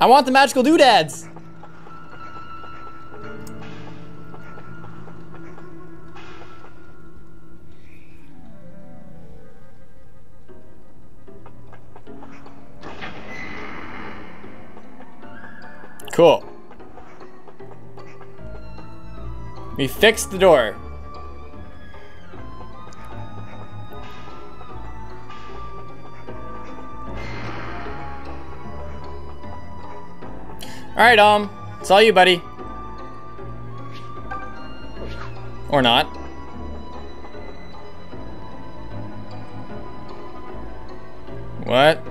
I want the magical doodads. Cool. We fixed the door. Alright, it's all you, buddy. Or not. What?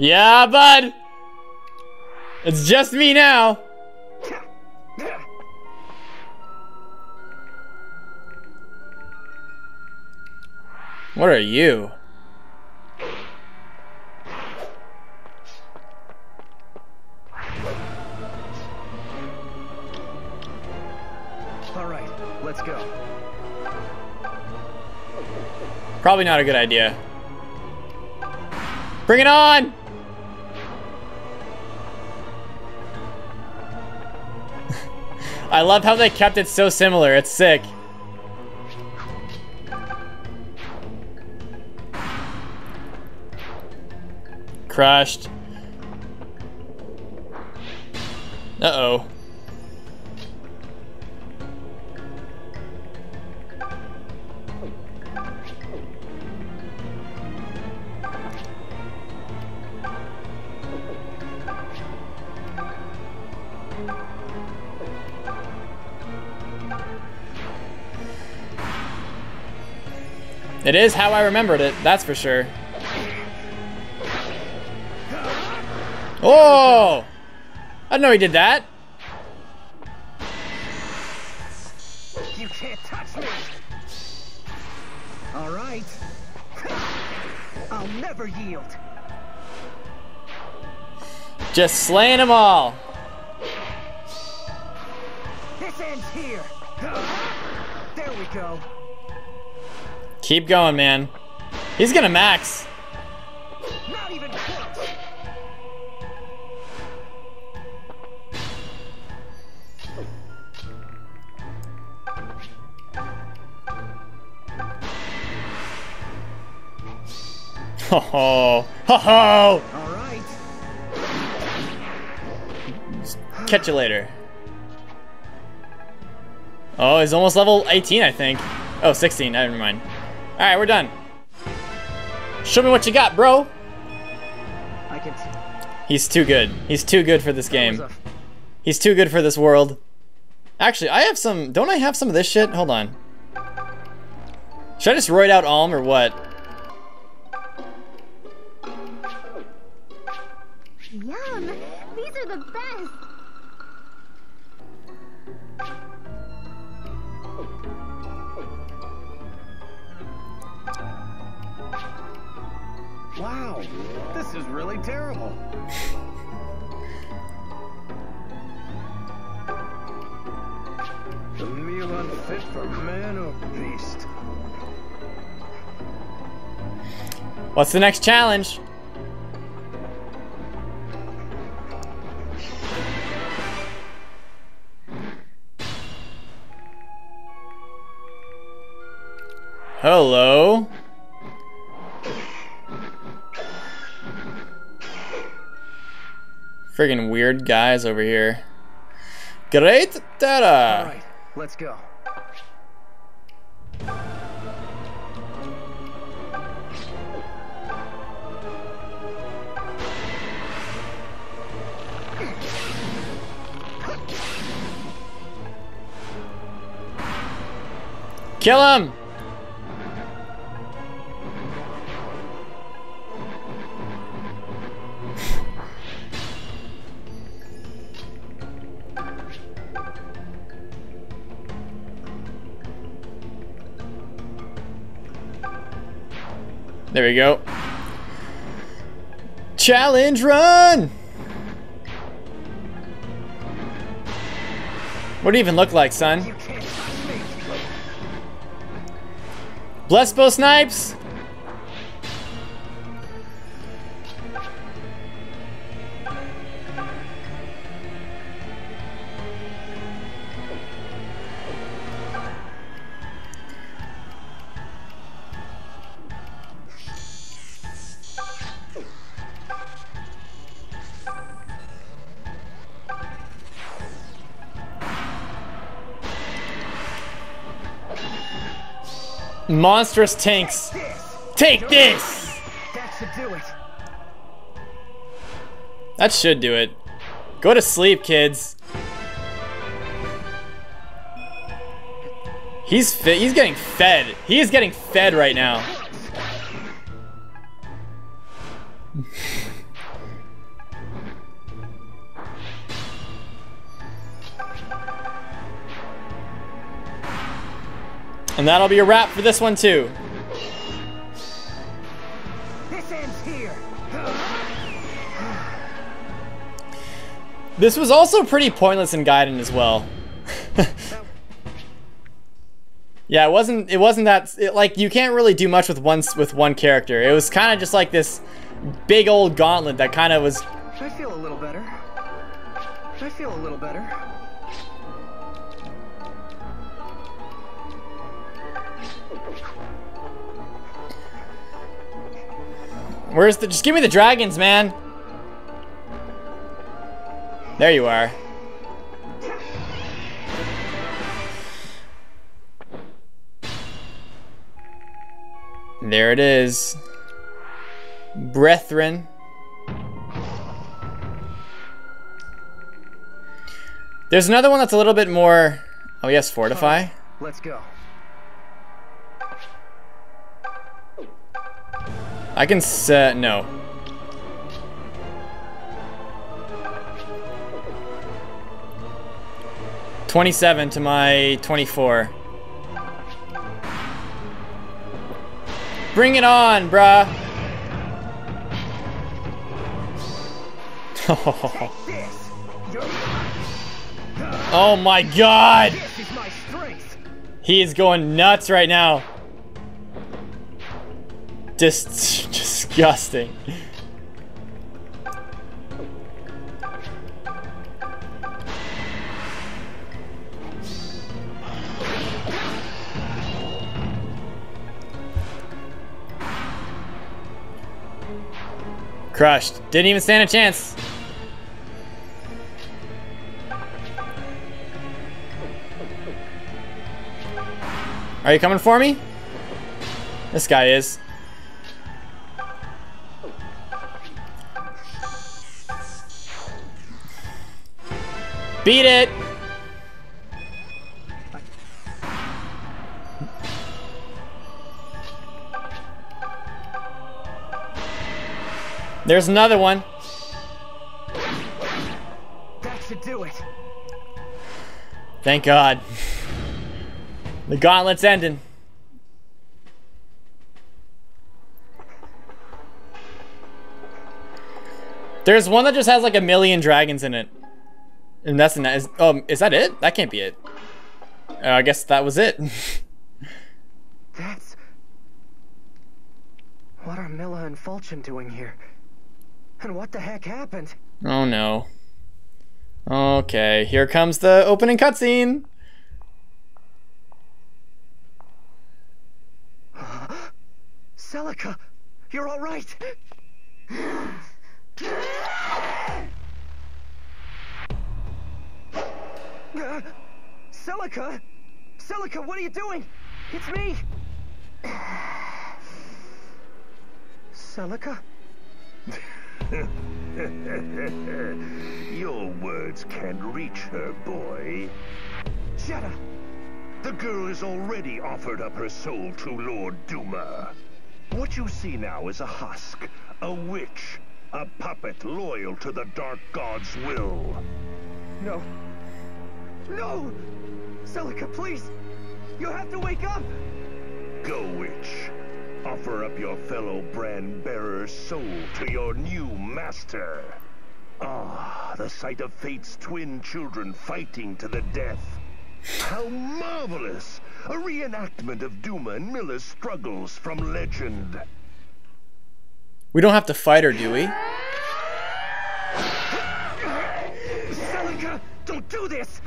Yeah, bud! It's just me now! What are you? Alright, let's go. Probably not a good idea. Bring it on! I love how they kept it so similar. It's sick. Crushed. Uh-oh. It is how I remembered it, that's for sure. Oh! I didn't know he did that. You can't touch me. All right. I'll never yield. Just slaying them all. This ends here. There we go. Keep going, man. He's gonna max. Not even close. Ho ho ho ho! All right. Catch you later. Oh, he's almost level 18, I think. Oh, 16. Never mind. All right, we're done. Show me what you got, bro. I can see. He's too good. He's too good for this game. He's too good for this world. Actually, I have some. Don't I have some of this shit? Hold on. Should I just roid out Alm or what? Yum! These are the best. Wow, this is really terrible. The meal unfit for man or beast. What's the next challenge? Hello? Friggin' weird guys over here. Great Terra! Alright, let's go. Kill him! There we go. Challenge run! What do you even look like, son? Bless bow snipes. Monstrous tanks. Take this! That should do it. That should do it. Go to sleep, kids. He's fit. He's getting fed. He is getting fed right now. And that'll be a wrap for this one too. This ends here. This was also pretty pointless in Gaiden as well. Yeah, it wasn't that like you can't really do much with one character. It was kind of just like this big old gauntlet that kind of was. I feel a little better. I feel a little better. Where's the... Just give me the dragons, man. There you are. There it is. Brethren. There's another one that's a little bit more... Oh, yes, fortify. Right, let's go. I can set no. $27 to my $24. Bring it on, bruh. Oh my God. He is going nuts right now. Just disgusting. Crushed. Didn't even stand a chance. Are you coming for me? This guy is. Beat it! There's another one. That should do it. Thank God. The gauntlet's ending. There's one that just has like a million dragons in it. And that's nice. Is that it? That can't be it. I guess that was it. That's... What are Mila and Falchion doing here? And what the heck happened? Oh no. Okay, here comes the opening cutscene. Celica, you're all right. Celica? Celica, what are you doing? It's me! Celica? Your words can't reach her, boy. Shut up! The girl has already offered up her soul to Lord Duma. What you see now is a husk, a witch, a puppet loyal to the Dark God's will. No. No! Celica, please! You have to wake up! Go, witch. Offer up your fellow brand-bearer's soul to your new master. Ah, the sight of fate's twin children fighting to the death. How marvelous! a reenactment of Duma and Mila's struggles from legend. We don't have to fight her, do we? Celica, don't do this!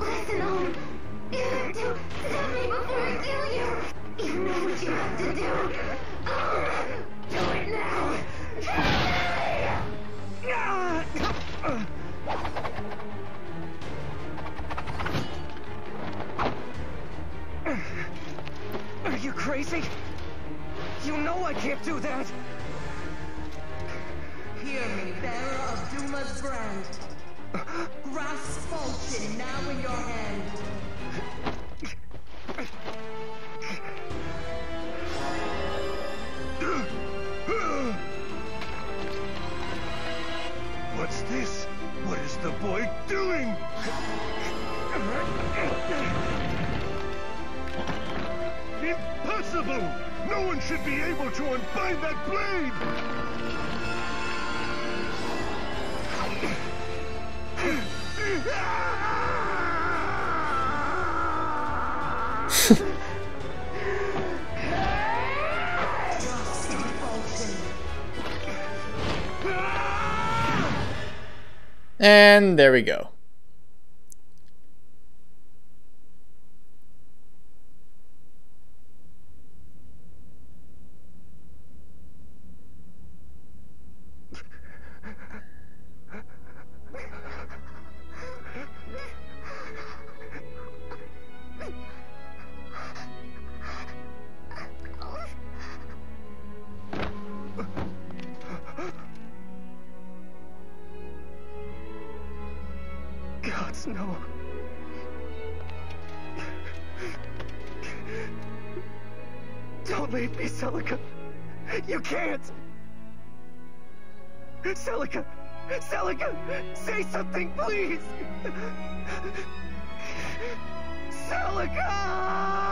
Listen, Alm. You have to stop me before I kill you. You know what you have to do. Alm, do it now. Kill me! Are you crazy? You know I can't do that! Hear me, bearer of Duma's brand. Grasp Falchion now in your hand. What's this? What is the boy doing? Impossible! No one should be able to unbind that blade! And there we go. No. Don't leave me, Celica. You can't. Celica, Celica, say something, please. Celica!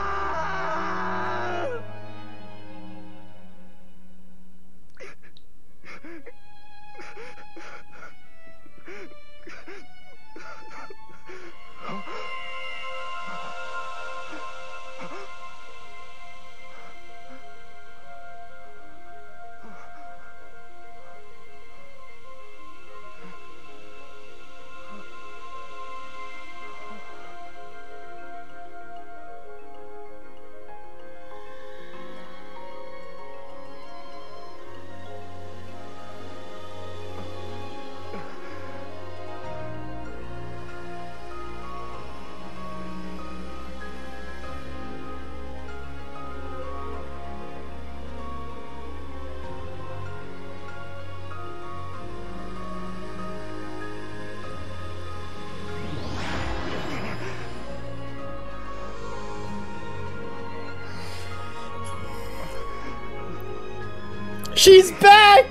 She's back!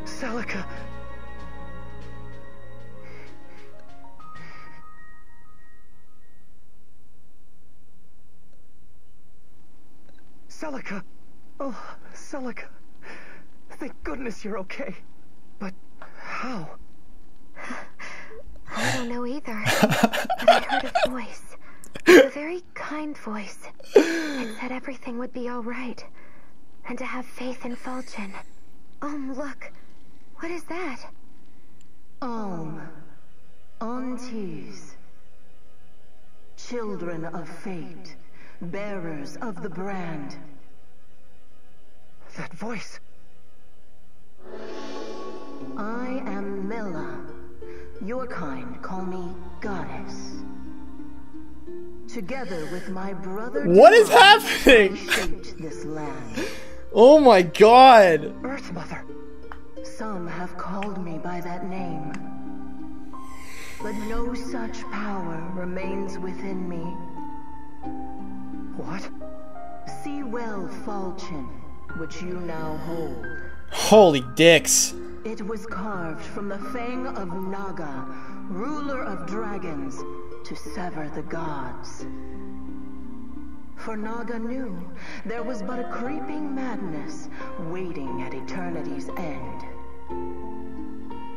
Celica. Celica. Oh, Celica, thank goodness you're okay. But how? I don't know either. But I heard a voice, a very kind voice. It said everything would be all right, and to have faith in Falchion. Alm, look, what is that? Alm, aunties, children of fate, bearers of the brand. That voice. I am Mila. Your kind call me goddess. Together with my brother. What is happening? I shaped this land. Oh my god. Earth Mother. Some have called me by that name. But no such power remains within me. What? See well, Falchion, which you now hold. Holy dicks. It was carved from the fang of Naga, ruler of dragons, to sever the gods. For Naga knew there was but a creeping madness waiting at eternity's end.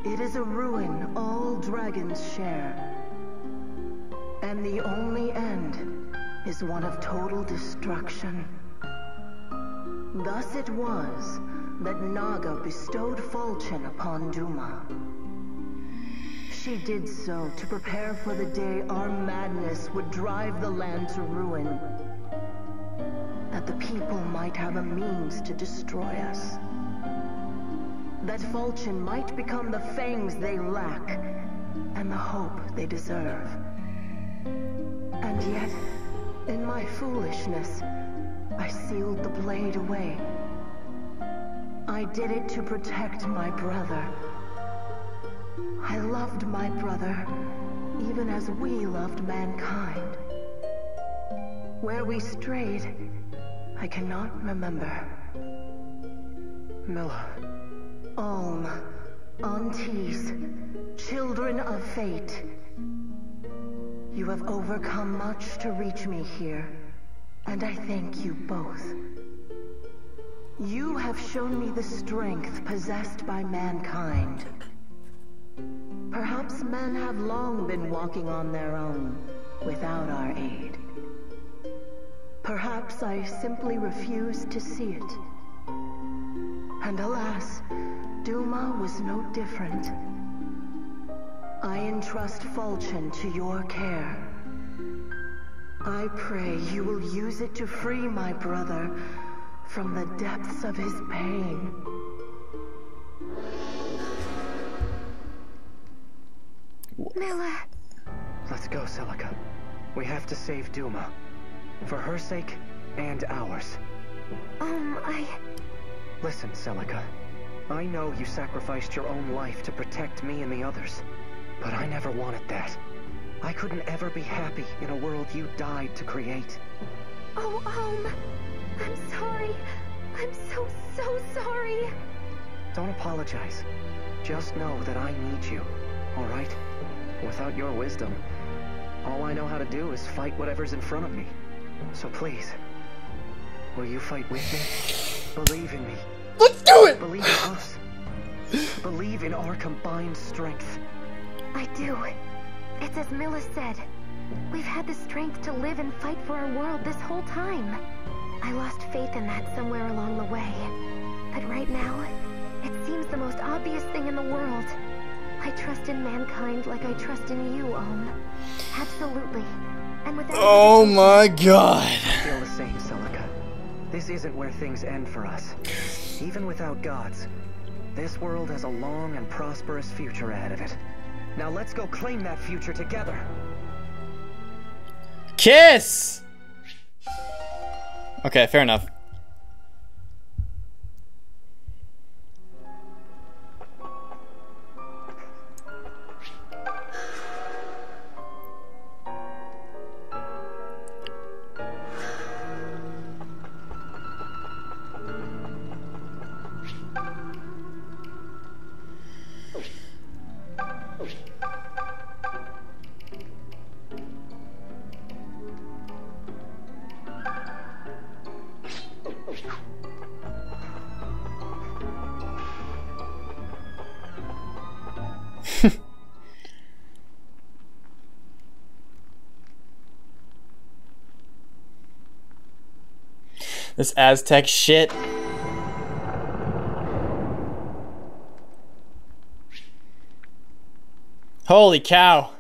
It is a ruin all dragons share. And the only end is one of total destruction. Thus it was that Naga bestowed Falchion upon Duma. She did so to prepare for the day our madness would drive the land to ruin, that the people might have a means to destroy us, that Falchion might become the fangs they lack and the hope they deserve. And yet, in my foolishness, I sealed the blade away. I did it to protect my brother. I loved my brother, even as we loved mankind. Where we strayed, I cannot remember. Mila. Alm, aunties, children of fate. You have overcome much to reach me here, and I thank you both. You have shown me the strength possessed by mankind. Perhaps men have long been walking on their own, without our aid. Perhaps I simply refused to see it. And alas, Duma was no different. I entrust Falchion to your care. I pray you will use it to free my brother from the depths of his pain. Mila! Let's go, Celica. We have to save Duma. For her sake, and ours. Listen, Celica. I know you sacrificed your own life to protect me and the others. But I never wanted that. I couldn't ever be happy in a world you died to create. Oh, I'm sorry. I'm so sorry. Don't apologize. Just know that I need you, all right? Without your wisdom, all I know how to do is fight whatever's in front of me. So please, will you fight with me? Believe in me. Let's do it! Believe in us. Believe in our combined strength. I do. It's as Mila said. We've had the strength to live and fight for our world this whole time. I lost faith in that somewhere along the way. But right now, it seems the most obvious thing in the world. I trust in mankind like I trust in you, Alm. Absolutely. And without... Oh my god. I feel the same, Celica. This isn't where things end for us. Even without gods, this world has a long and prosperous future ahead of it. Now let's go claim that future together. Kiss! Okay, fair enough. This Aztec shit. Holy cow.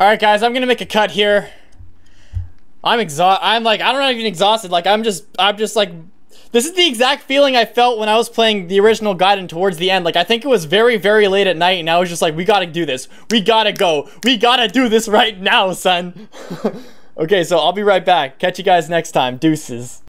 Alright guys, I'm gonna make a cut here. I'm like, I'm not even exhausted, like I'm just like, this is the exact feeling I felt when I was playing the original guide and towards the end. Like I think it was very late at night and I was just like, we gotta do this. We gotta go. We gotta do this right now, son. Okay, so I'll be right back. Catch you guys next time. Deuces.